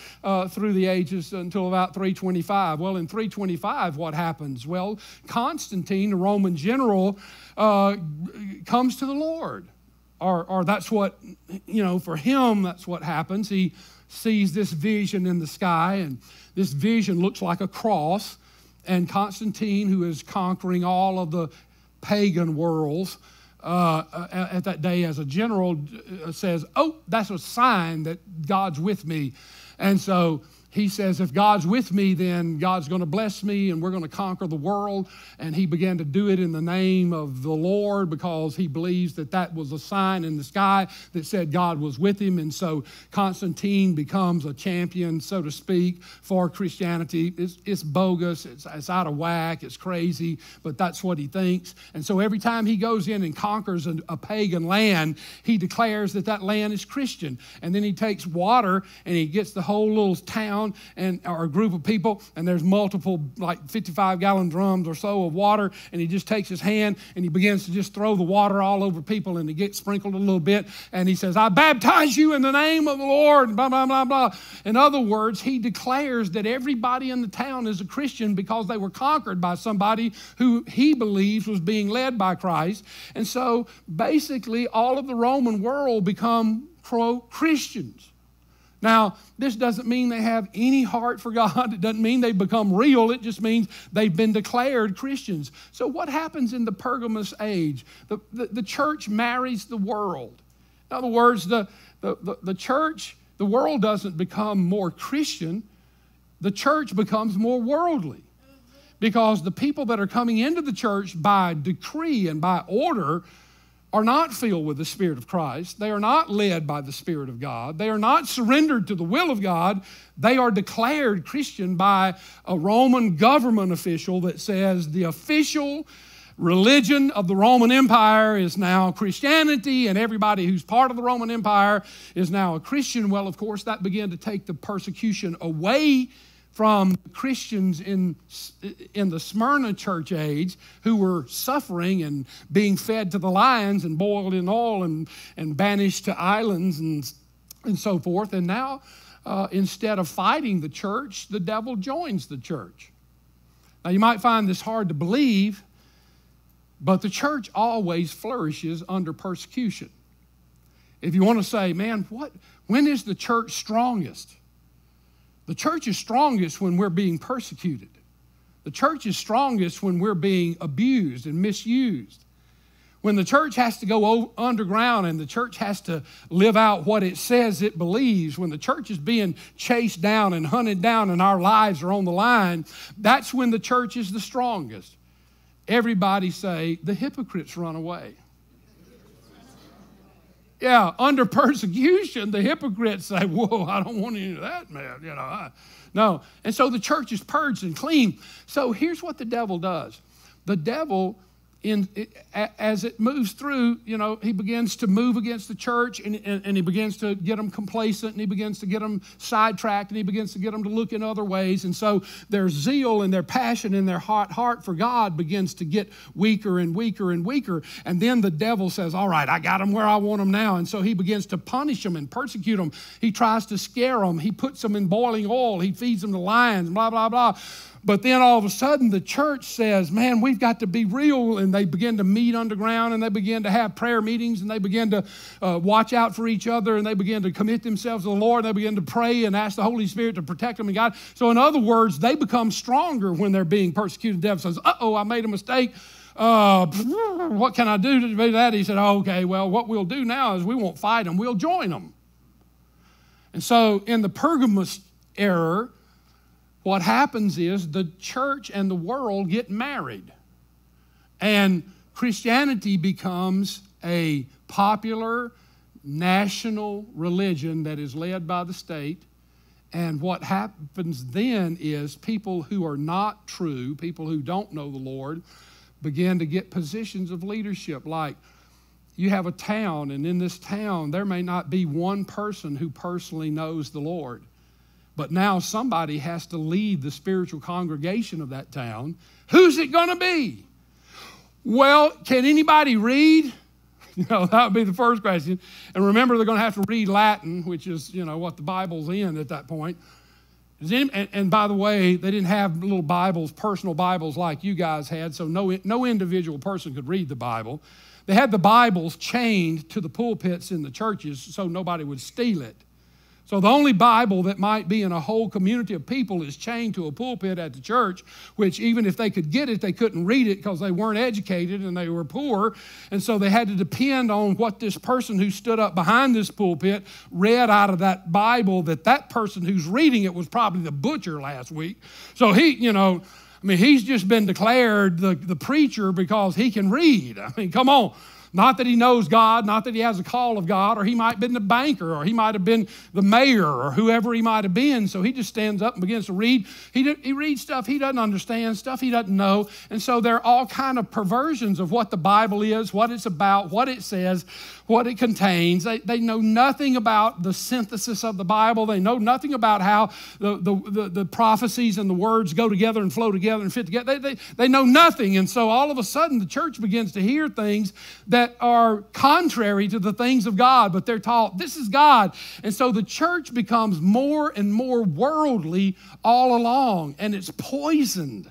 through the ages until about 325. Well, in 325, what happens? Well, Constantine, the Roman general, comes to the Lord. Or that's what, for him, that's what happens. He sees this vision in the sky, and this vision looks like a cross. And Constantine, who is conquering all of the pagan worlds at that day as a general, says, oh, that's a sign that God's with me. And so he says, if God's with me, then God's going to bless me, and we're going to conquer the world. And he began to do it in the name of the Lord, because he believes that that was a sign in the sky that said God was with him. And so Constantine becomes a champion, so to speak, for Christianity. It's bogus. It's out of whack. It's crazy, but that's what he thinks. And so every time he goes in and conquers a pagan land, he declares that that land is Christian. And then he takes water and he gets the whole little town or a group of people, and there's multiple, like 55-gallon drums or so of water, and he just takes his hand and he begins to just throw the water all over people, and it gets sprinkled a little bit, and he says, I baptize you in the name of the Lord, and blah, blah, blah, blah. In other words, he declares that everybody in the town is a Christian because they were conquered by somebody who he believes was being led by Christ. And so basically all of the Roman world become pro-Christians. Now, this doesn't mean they have any heart for God. It doesn't mean they've become real. It just means they've been declared Christians. So what happens in the Pergamos age? The church marries the world. In other words, the church, the world doesn't become more Christian. The church becomes more worldly, because the people that are coming into the church by decree and by order are not filled with the Spirit of Christ. They are not led by the Spirit of God. They are not surrendered to the will of God. They are declared Christian by a Roman government official that says the official religion of the Roman Empire is now Christianity, and everybody who's part of the Roman Empire is now a Christian. Well, of course, that began to take the persecution away from Christians in the Smyrna church age, who were suffering and being fed to the lions and boiled in oil and banished to islands and so forth. And now, instead of fighting the church, the devil joins the church. Now, you might find this hard to believe, but the church always flourishes under persecution. If you want to say, man, when is the church strongest? The church is strongest when we're being persecuted. The church is strongest when we're being abused and misused. When the church has to go underground and the church has to live out what it says it believes, when the church is being chased down and hunted down and our lives are on the line, that's when the church is the strongest. Everybody say, the hypocrites run away. Yeah, under persecution, the hypocrites say, whoa, I don't want any of that, man. No. And so the church is purged and clean. So here's what the devil does. The devil, as it moves through, he begins to move against the church, and he begins to get them complacent, and he begins to get them sidetracked, and he begins to get them to look in other ways. And so their zeal and their passion and their hot heart for God begins to get weaker and weaker and weaker. And then the devil says, all right, I got them where I want them now. And so he begins to punish them and persecute them. He tries to scare them. He puts them in boiling oil. He feeds them to lions, blah, blah, blah. But then all of a sudden the church says, man, we've got to be real. And they begin to meet underground, and they begin to have prayer meetings, and they begin to watch out for each other, and they begin to commit themselves to the Lord, and they begin to pray and ask the Holy Spirit to protect them and God. So in other words, they become stronger when they're being persecuted. The devil says, uh-oh, I made a mistake. What can I do to do that? He said, oh, okay, well, what we'll do now is we won't fight them. We'll join them. And so in the Pergamos era, what happens is the church and the world get married, and Christianity becomes a popular national religion that is led by the state. And what happens then is people who are not true, people who don't know the Lord, begin to get positions of leadership. Like, you have a town, and in this town there may not be one person who personally knows the Lord. But now somebody has to lead the spiritual congregation of that town. Who's it going to be? Well, can anybody read? You know, that would be the first question. And remember, they're going to have to read Latin, which is, you know, what the Bible's in at that point. And by the way, they didn't have little Bibles, personal Bibles like you guys had, so no individual person could read the Bible. They had the Bibles chained to the pulpits in the churches so nobody would steal it. So the only Bible that might be in a whole community of people is chained to a pulpit at the church, which even if they could get it, they couldn't read it because they weren't educated and they were poor. And so they had to depend on what this person who stood up behind this pulpit read out of that Bible, that that person who's reading it was probably the butcher last week. So he, you know, I mean, he's just been declared the preacher because he can read. I mean, come on. Not that he knows God, not that he has a call of God, or he might have been the banker, or he might have been the mayor, or whoever he might have been. So he just stands up and begins to read. He reads stuff he doesn't understand, stuff he doesn't know. And so there are all kind of perversions of what the Bible is, what it's about, what it says, what it contains. They know nothing about the synthesis of the Bible. They know nothing about how the prophecies and the words go together and flow together and fit together. They know nothing. And so all of a sudden the church begins to hear things that are contrary to the things of God, but they're taught this is God. And so the church becomes more and more worldly all along, and it's poisoned.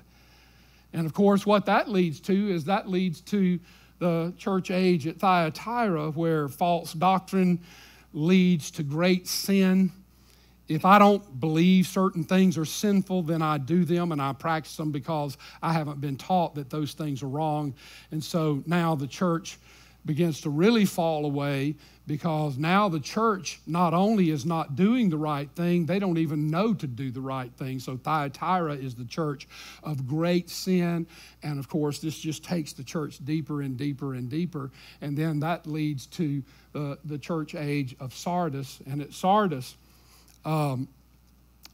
And of course, what that leads to is that leads to the church age at Thyatira, where false doctrine leads to great sin. If I don't believe certain things are sinful, then I do them and I practice them because I haven't been taught that those things are wrong. And so now the church begins to really fall away, because now the church not only is not doing the right thing, they don't even know to do the right thing. So Thyatira is the church of great sin. And of course, this just takes the church deeper and deeper and deeper. And then that leads to the church age of Sardis. And at Sardis,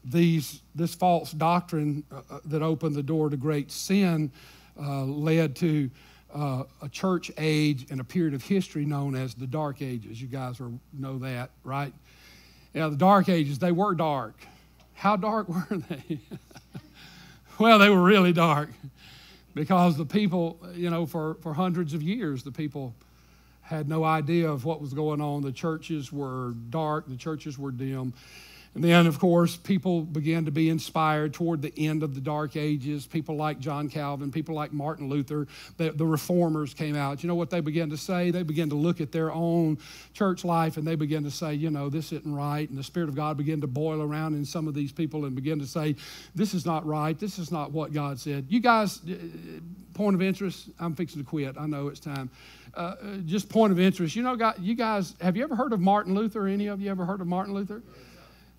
this false doctrine that opened the door to great sin led to a church age and a period of history known as the Dark Ages. You guys know that, right? Yeah, the Dark Ages, they were dark. How dark were they? Well, they were really dark, because the people, you know, for hundreds of years, the people had no idea of what was going on. The churches were dark. The churches were dim. And then, of course, people began to be inspired toward the end of the Dark Ages. People like John Calvin, people like Martin Luther, the reformers came out. You know what they began to say? They began to look at their own church life, and they began to say, you know, this isn't right. And the Spirit of God began to boil around in some of these people and began to say, this is not right. This is not what God said. You guys, point of interest, I'm fixing to quit. I know it's time. Just point of interest. You know, you guys, have you ever heard of Martin Luther? Any of you ever heard of Martin Luther?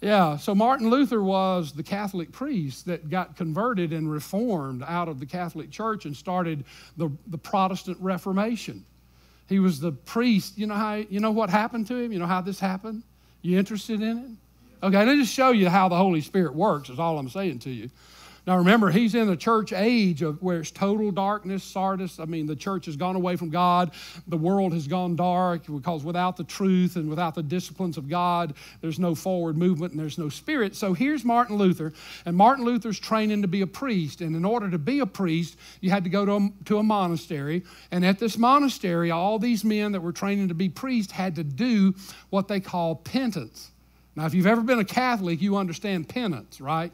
Yeah, so Martin Luther was the Catholic priest that got converted and reformed out of the Catholic Church and started the Protestant Reformation. He was the priest. You know what happened to him? You know how this happened? You interested in it? Okay, let me just show you how the Holy Spirit works, is all I'm saying to you. Now remember, he's in a church age of where it's total darkness, Sardis. I mean, the church has gone away from God. The world has gone dark, because without the truth and without the disciplines of God, there's no forward movement and there's no spirit. So here's Martin Luther, and Martin Luther's training to be a priest. And in order to be a priest, you had to go to a monastery. And at this monastery, all these men that were training to be priests had to do what they call penance. Now, if you've ever been a Catholic, you understand penance, right?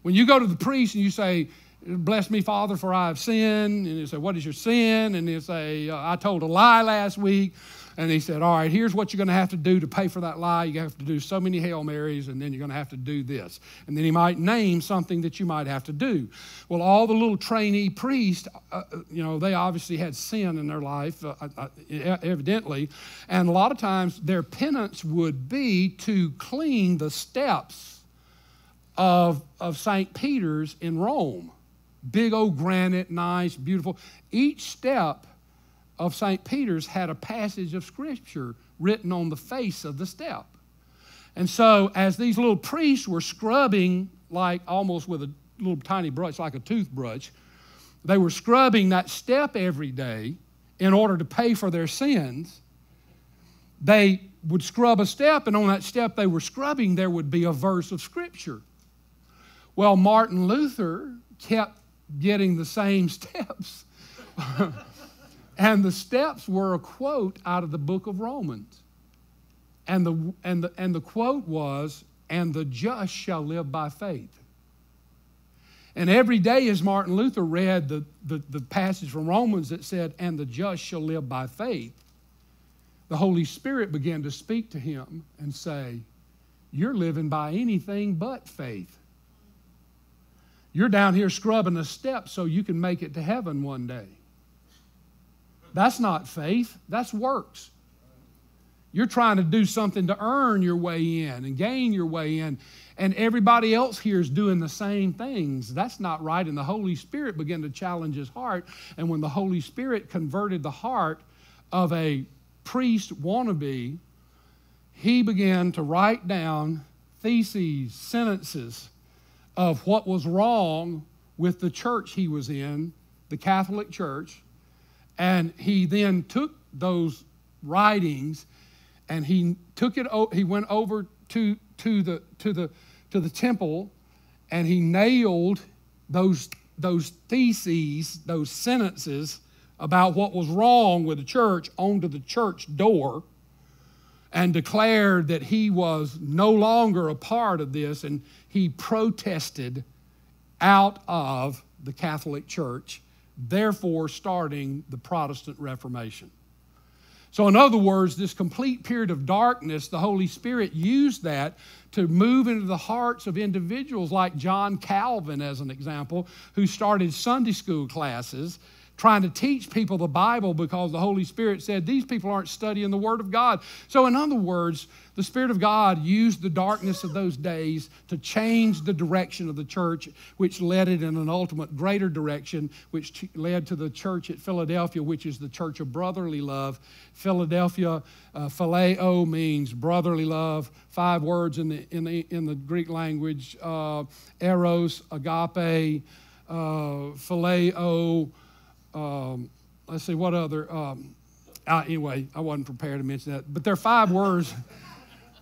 When you go to the priest and you say, Bless me, Father, for I have sinned. And he said, what is your sin? And he said, I told a lie last week. And he said, all right, here's what you're going to have to do to pay for that lie. You have to do so many Hail Marys, and then you're going to have to do this. And then he might name something that you might have to do. Well, all the little trainee priests, they obviously had sin in their life, evidently. And a lot of times their penance would be to clean the steps of St. Peter's in Rome. Big old granite, nice, beautiful. Each step of St. Peter's had a passage of Scripture written on the face of the step. And so as these little priests were scrubbing, like almost with a little tiny brush, like a toothbrush, they were scrubbing that step every day in order to pay for their sins. They would scrub a step, and on that step they were scrubbing, there would be a verse of Scripture. Well, Martin Luther kept getting the same steps. And the steps were a quote out of the book of Romans. And the quote was, and the just shall live by faith. And every day as Martin Luther read the passage from Romans that said, and the just shall live by faith, the Holy Spirit began to speak to him and say, you're living by anything but faith. You're down here scrubbing a step so you can make it to heaven one day. That's not faith. That's works. You're trying to do something to earn your way in and gain your way in. And everybody else here is doing the same things. That's not right. And the Holy Spirit began to challenge his heart. And when the Holy Spirit converted the heart of a priest wannabe, he began to write down theses, sentences of what was wrong with the church he was in, the Catholic Church. And he then took those writings, and he took it. He went over to the temple, and he nailed those theses, those sentences about what was wrong with the church onto the church door, and declared that he was no longer a part of this, and he protested out of the Catholic Church, therefore starting the Protestant Reformation. So in other words, this complete period of darkness, the Holy Spirit used that to move into the hearts of individuals like John Calvin, as an example, who started Sunday school classes trying to teach people the Bible because the Holy Spirit said, these people aren't studying the Word of God. So in other words, the Spirit of God used the darkness of those days to change the direction of the church, which led it in an ultimate greater direction, which led to the church at Philadelphia, which is the church of brotherly love. Philadelphia, phileo means brotherly love. 5 words in the Greek language, eros, agape, phileo, let's see, what other? Anyway, I wasn't prepared to mention that. But there are 5 words.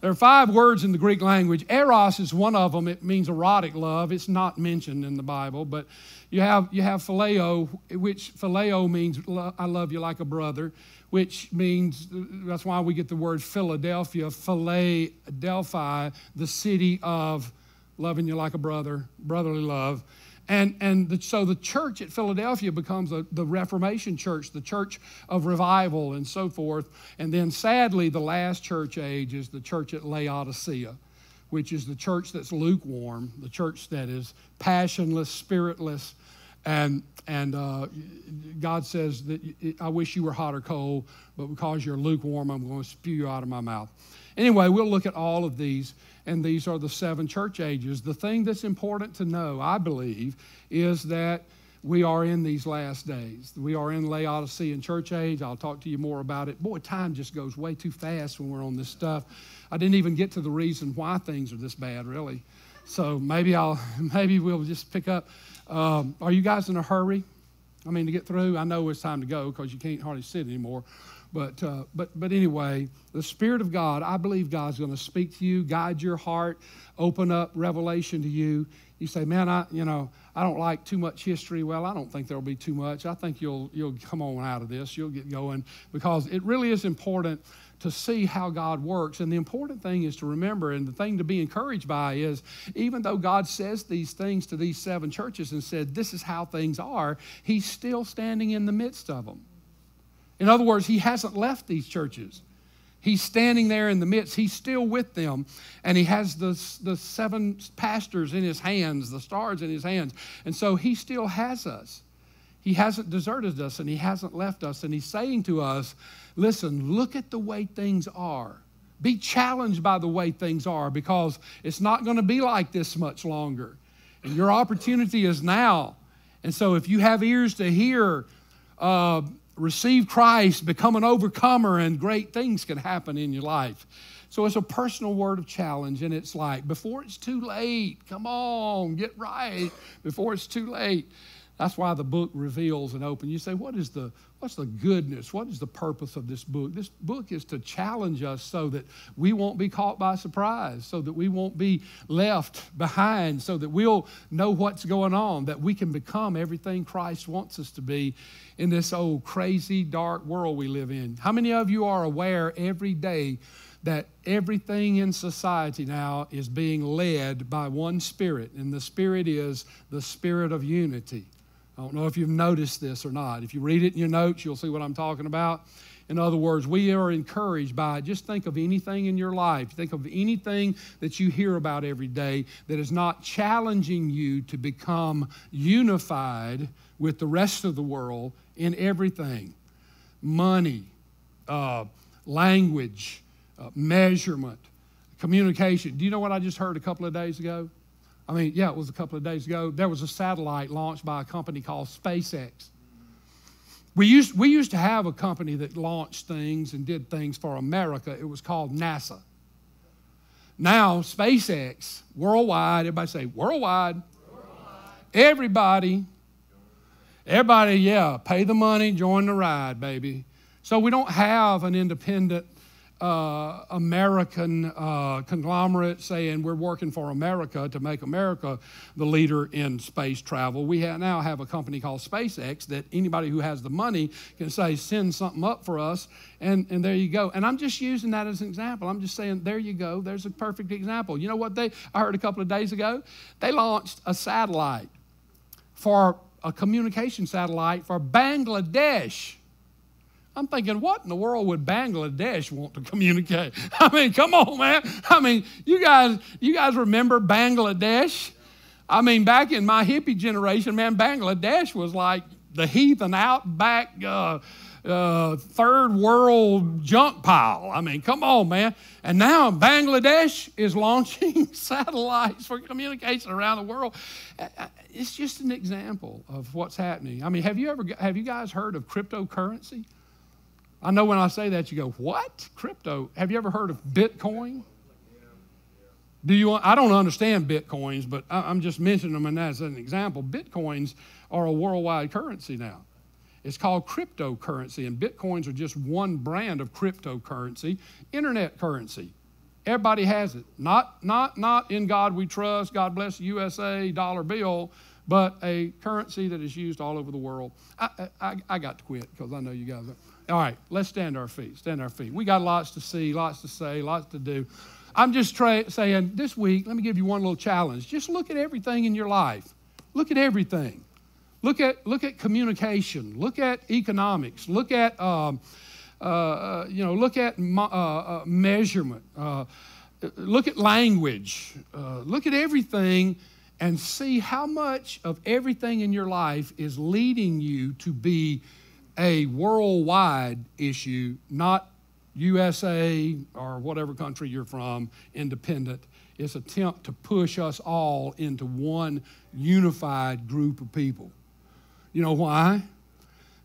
There are 5 words in the Greek language. Eros is one of them. It means erotic love. It's not mentioned in the Bible. But you have phileo, which phileo means I love you like a brother, which means, that's why we get the word Philadelphia, Philadelphia, the city of loving you like a brother, brotherly love. So the church at Philadelphia becomes the Reformation church, the church of revival and so forth. And then sadly, the last church age is the church at Laodicea, which is the church that's lukewarm, the church that is passionless, spiritless. And God says that I wish you were hot or cold, but because you're lukewarm, I'm going to spew you out of my mouth. Anyway, we'll look at all of these, and these are the 7 church ages. The thing that's important to know, I believe, is that we are in these last days. We are in Laodicean church age. I'll talk to you more about it. Boy, time just goes way too fast when we're on this stuff. I didn't even get to the reason why things are this bad, really. So maybe we'll just pick up. Are you guys in a hurry? I mean, to get through? I know it's time to go because you can't hardly sit anymore. But anyway, the Spirit of God, I believe God's going to speak to you, guide your heart, open up revelation to you. You say, man, I don't like too much history. Well, I don't think there'll be too much. I think you'll come on out of this. You'll get going, because it really is important to see how God works. And the important thing is to remember, and the thing to be encouraged by is, even though God says these things to these seven churches and said, this is how things are, he's still standing in the midst of them. In other words, he hasn't left these churches. He's standing there in the midst. He's still with them. And he has the seven pastors in his hands, the stars in his hands. And so he still has us. He hasn't deserted us, and he hasn't left us. And he's saying to us, listen, look at the way things are. Be challenged by the way things are, because it's not going to be like this much longer. And your opportunity is now. And so if you have ears to hear, receive Christ, become an overcomer, and great things can happen in your life. So it's a personal word of challenge, and it's like, before it's too late, come on, get right before it's too late. That's why the book reveals and opens. You say, what's the goodness? What is the purpose of this book? This book is to challenge us so that we won't be caught by surprise, so that we won't be left behind, so that we'll know what's going on, that we can become everything Christ wants us to be in this old crazy, dark world we live in. How many of you are aware every day that everything in society now is being led by one spirit, and the spirit is the spirit of unity? I don't know if you've noticed this or not. If you read it in your notes, you'll see what I'm talking about. In other words, we are encouraged by, just think of anything in your life. Think of anything that you hear about every day that is not challenging you to become unified with the rest of the world in everything. Money, language, measurement, communication. Do you know what I just heard a couple of days ago? I mean, yeah, it was a couple of days ago. There was a satellite launched by a company called SpaceX. We used to have a company that launched things and did things for America. It was called NASA. Now, SpaceX, worldwide, everybody say, worldwide. Everybody, yeah, pay the money, join the ride, baby. So we don't have an independent American conglomerate saying we're working for America to make America the leader in space travel. We now have a company called SpaceX that anybody who has the money can say, send something up for us, and there you go. And I'm just using that as an example. I'm just saying, there you go. There's a perfect example. You know what I heard a couple of days ago? They launched a satellite, for a communication satellite for Bangladesh. I'm thinking, what in the world would Bangladesh want to communicate? I mean, come on, man. I mean, you guys remember Bangladesh? I mean, back in my hippie generation, man, Bangladesh was like the heathen outback third world junk pile. I mean, come on, man. And now Bangladesh is launching satellites for communication around the world. It's just an example of what's happening. I mean, have you guys heard of cryptocurrency? I know when I say that, you go, what? Crypto? Have you ever heard of Bitcoin? Do you? I don't understand Bitcoins, but I'm just mentioning them as an example. Bitcoins are a worldwide currency now. It's called cryptocurrency, and Bitcoins are just one brand of cryptocurrency, internet currency. Everybody has it. Not in God we trust, God bless the USA, dollar bill, but a currency that is used all over the world. I got to quit because I know you guys are. All right, let's stand to our feet. We got lots to see, lots to say, lots to do. I'm just saying this week, let me give you one little challenge. Just look at everything in your life. Look at everything. Look at communication. Look at economics. Look at measurement. Look at language. Look at everything, and see how much of everything in your life is leading you to be a worldwide issue, not USA or whatever country you're from, independent. It's an attempt to push us all into one unified group of people. You know why?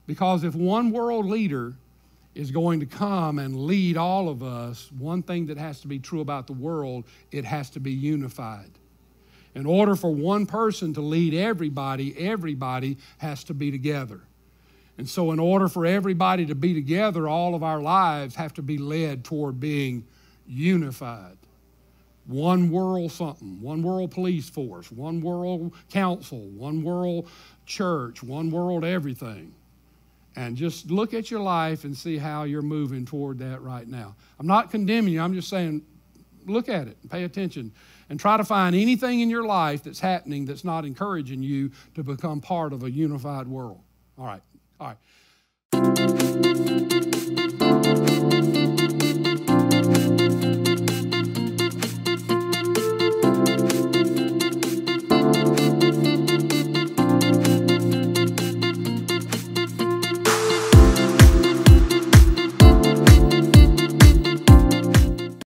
Because if one world leader is going to come and lead all of us, one thing that has to be true about the world, it has to be unified. In order for one person to lead everybody has to be together. And so in order for everybody to be together, all of our lives have to be led toward being unified. One world something, one world police force, one world council, one world church, one world everything. And just look at your life and see how you're moving toward that right now. I'm not condemning you. I'm just saying, look at it, pay attention, and try to find anything in your life that's happening that's not encouraging you to become part of a unified world. All right.